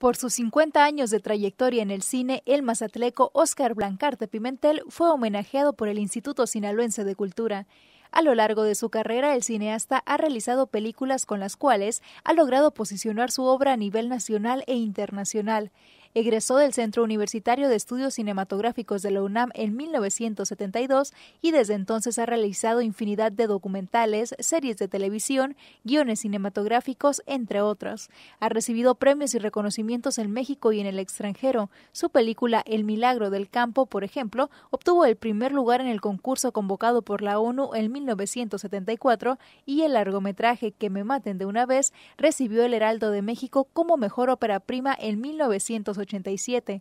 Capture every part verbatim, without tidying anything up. Por sus cincuenta años de trayectoria en el cine, el mazatleco Óscar Blancarte Pimentel fue homenajeado por el Instituto Sinaloense de Cultura. A lo largo de su carrera, el cineasta ha realizado películas con las cuales ha logrado posicionar su obra a nivel nacional e internacional. Egresó del Centro Universitario de Estudios Cinematográficos de la UNAM en mil novecientos setenta y dos y desde entonces ha realizado infinidad de documentales, series de televisión, guiones cinematográficos, entre otros. Ha recibido premios y reconocimientos en México y en el extranjero. Su película El Milagro del Campo, por ejemplo, obtuvo el primer lugar en el concurso convocado por la ONU en mil novecientos setenta y cuatro y el largometraje Que Me Maten de Una Vez recibió el Heraldo de México como mejor ópera prima en mil novecientos setenta y ochenta y siete.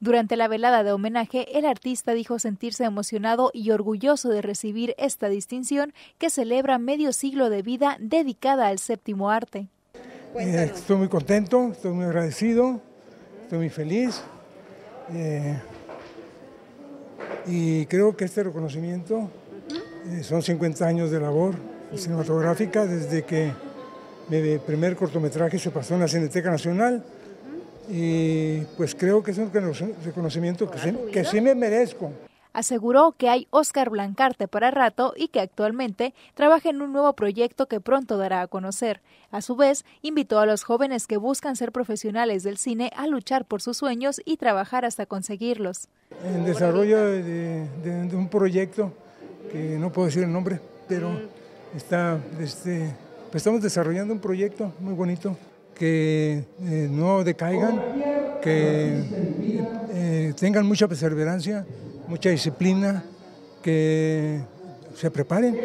Durante la velada de homenaje, el artista dijo sentirse emocionado y orgulloso de recibir esta distinción que celebra medio siglo de vida dedicada al séptimo arte. Eh, estoy muy contento, estoy muy agradecido, estoy muy feliz eh, y creo que este reconocimiento eh, son cincuenta años de labor cinematográfica desde que mi primer cortometraje se pasó en la Cineteca Nacional. Y pues creo que es un reconocimiento que sí, que sí me merezco. Aseguró que hay Óscar Blancarte para rato y que actualmente trabaja en un nuevo proyecto que pronto dará a conocer. A su vez, invitó a los jóvenes que buscan ser profesionales del cine a luchar por sus sueños y trabajar hasta conseguirlos. En desarrollo de, de, de un proyecto, que no puedo decir el nombre, pero está, este, pues estamos desarrollando un proyecto muy bonito. Que eh, no decaigan, que eh, tengan mucha perseverancia, mucha disciplina, que se preparen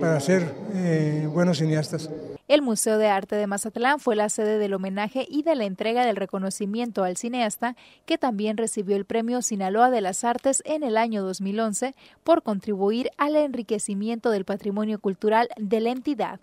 para ser eh, buenos cineastas. El Museo de Arte de Mazatlán fue la sede del homenaje y de la entrega del reconocimiento al cineasta, que también recibió el Premio Sinaloa de las Artes en el año dos mil once por contribuir al enriquecimiento del patrimonio cultural de la entidad.